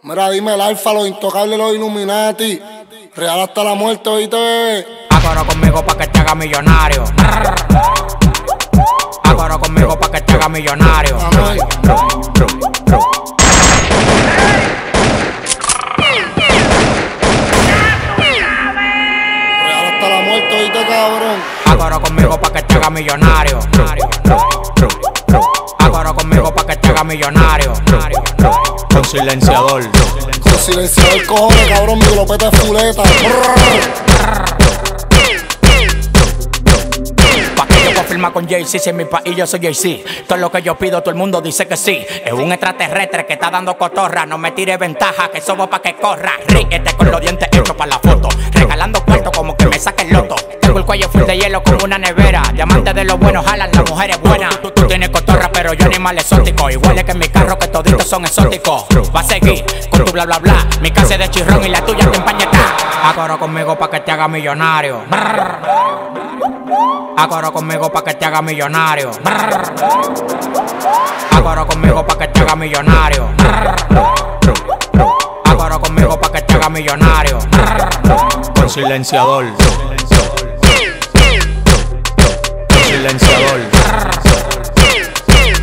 Mira, dime el alfa, los intocables, los Illuminati. Real hasta la muerte, oíste, bebé. Acoro conmigo pa' que te haga millonario. Acoro conmigo pa' que te haga millonario. Real hasta la muerte, oíste, cabrón. Acoro conmigo pa' que te haga millonario. Acoro conmigo pa' que te haga millonario. Con silenciador. Con silenciador, cojones, cabrón, mi glopeta es fuleta. Pa' que yo pueda firmar con Jay-Z, si en mi país yo soy Jay-Z. Todo lo que yo pido, todo el mundo dice que sí. Es un extraterrestre que está dando cotorra. No me tire ventaja, que somos pa' que corra. Ríete con los dientes hechos pa' la foto. Regalando cuartos como que me saque el loto. Tengo el cuello full de hielo como una nevera. Diamantes de los buenos jalan, las mujeres buenas. Tú tienes cotorra, pero yo animal exótico. Igual es que en mi carro que toditos son exóticos. Va a seguir con tu bla bla bla. Mi casa es de chirrón y la tuya te empañeta. Acoro conmigo pa' que te haga millonario. Acoro conmigo pa' que te haga millonario. Acoro conmigo pa' que te haga millonario. Acoro conmigo pa' que te haga millonario. Con silenciador. Silenciador.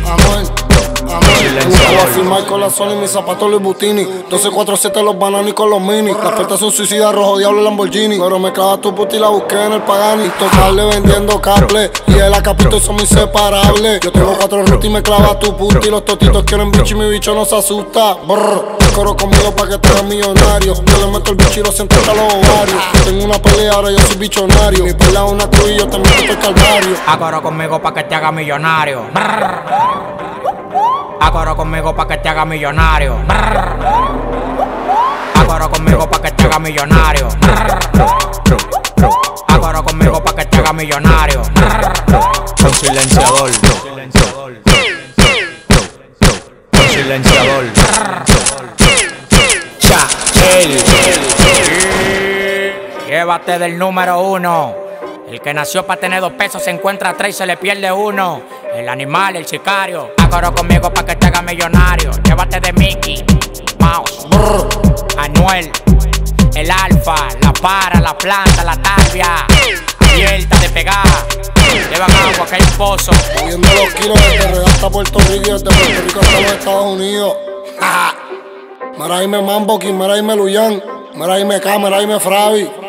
Amor, amor. Silenciador. Voy a firmar con la Sony, mis zapatos Louis Vuitton. 1247 los bananos con los mini. Las puertas son suicidas, rojo diablo Lamborghini. Pero me clavas tu puta y la busqué en el Pagani. Tocarle vendiendo cable. Y el acapito son inseparables. Yo tengo 4 rutas y me clavas tu puta. Y los totitos quieren bicho y mi bicho no se asusta. Brr. Coro conmigo pa' que te hagas millonario. Yo le meto el bicho y lo siento hasta los ovarios. Yo tengo una pelea, ahora yo soy bichonario. Mi pelea es una cruz y yo también estoy calvario. Acoro conmigo pa' que te haga millonario. Acoro conmigo pa' que te haga millonario. Acoro conmigo pa' que te haga millonario. Acoro conmigo pa' que te haga millonario. Con silenciador. Con silenciador. Cha, llévate del número 1. El que nació para tener 2 pesos se encuentra 3 y se le pierde 1. El animal, el sicario. Acoro conmigo para que te haga millonario. Llévate de Mickey Mouse, Anuel, El Alfa, la para, la planta, la tarbia. Abierta de pegar. Llevan agua, que hay un pozo. Moviendo los kilos desde Real hasta Puerto Rico y desde Puerto Rico hasta los Estados Unidos. Mira ahí me Mambo, mira ahí me Luyan, mira ahí me K, mira ahí me Fravi.